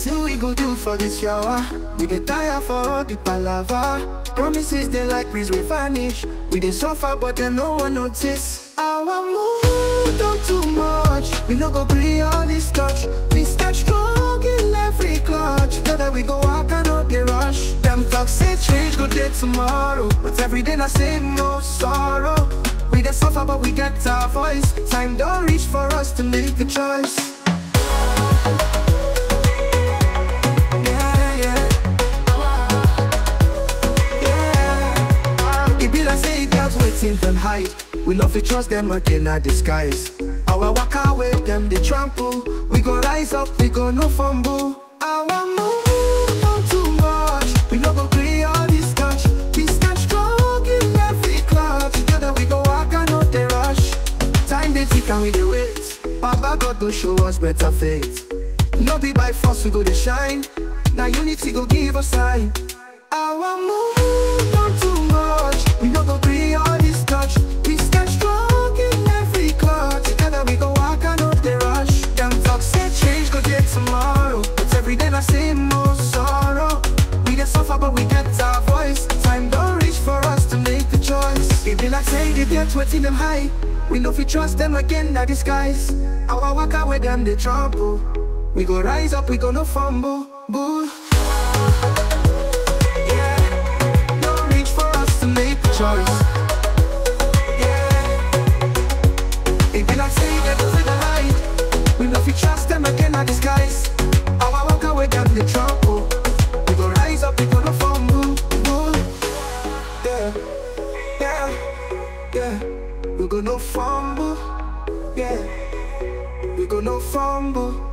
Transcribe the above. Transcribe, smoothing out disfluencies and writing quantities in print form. See we go do for this shower. We dey tire for all the palava. Promises they like breeze we vanish. We dey suffer but then no one notice. Our mood don't too much. We no go gree all this touch. We start strong in every clutch. Now that we go out and not the rush. Them talk say change go day tomorrow, but every day I say no sorrow. We dey suffer but we get our voice. Time don't reach for us to make a choice. Them hide. We love to trust them again at disguise. Our waka with them they trample. We go rise up, we go no fumble. Our move not too much. We no go play all this touch. We stand strong in every club. Together we go walk and not the rush. Time they tick and we dey wait. Baba God go show us better fate. No be by force we go dey shine. Now unity go give us sign. Our move not too much. We no go play all. We stand strong in every clutch. Together we go walk and not the rush. Them talk say change go day tomorrow, but every day I say more sorrow. We dey suffer but we get our voice. Time don't reach for us to make the choice. It be like say they get wetin them high. We no fit trust them again na disguise. Our waka with them they trample. We go rise up, we go no fumble. Boo. Yeah. Don't reach for us to make the choice. Trust them again I disguise. Our walk away down the trouble. We go rise up, we go no fumble. Yeah, yeah, yeah. We go no fumble. Yeah, we go no fumble.